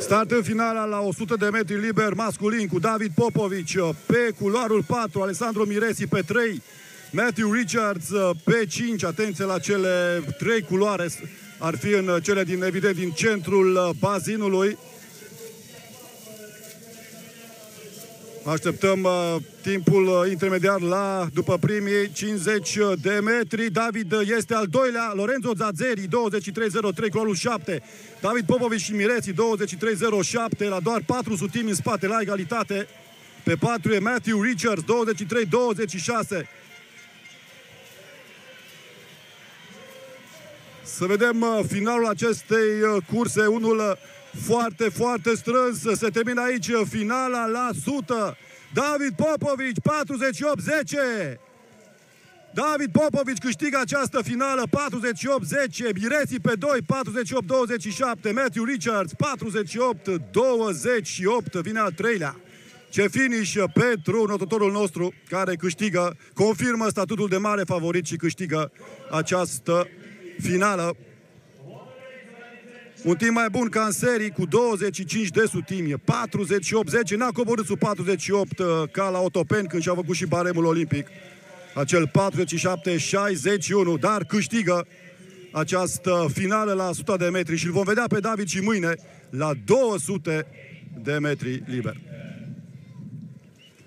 Start în finala la 100 de metri liber masculin cu David Popovici pe culoarul 4, Alessandro Miressi pe 3, Matthew Richards pe 5. Atenție la cele 3 culoare, ar fi în cele din, evident, din centrul bazinului. Așteptăm timpul intermediar după primii 50 de metri. David este al doilea, Lorenzo Zazzeri 23.03, culoarul 7. David Popovici și Miressi 23.07, la doar 4 sutimi în spate, la egalitate. Pe 4 e Matthew Richards 23.26. Să vedem finalul acestei curse, unul foarte, foarte strâns. Se termină aici finala la 100. David Popovici, 48-10. David Popovici câștigă această finală, 48-10. Miressi pe 2, 48-27. Matthew Richards, 48-28. Vine al treilea. Ce finish pentru notătorul nostru, care câștigă, confirmă statutul de mare favorit și câștigă această finală. Un timp mai bun ca în serii, cu 25 de sutimi, 48-10, n-a coborât sub 48 ca la Otopen, când și-a făcut și baremul olimpic, acel 47-61, dar câștigă această finală la 100 de metri și îl vom vedea pe David și mâine la 200 de metri liber.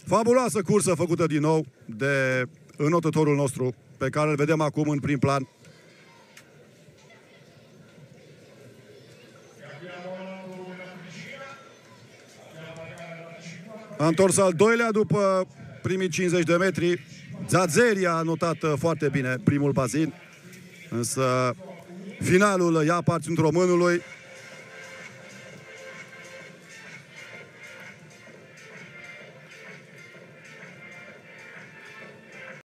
Fabuloasă cursă făcută din nou de înotătorul nostru, pe care îl vedem acum în prim plan. A întors al doilea după primii 50 de metri. Zazzeri a notat foarte bine primul bazin, însă finalul i-a aparținut românului.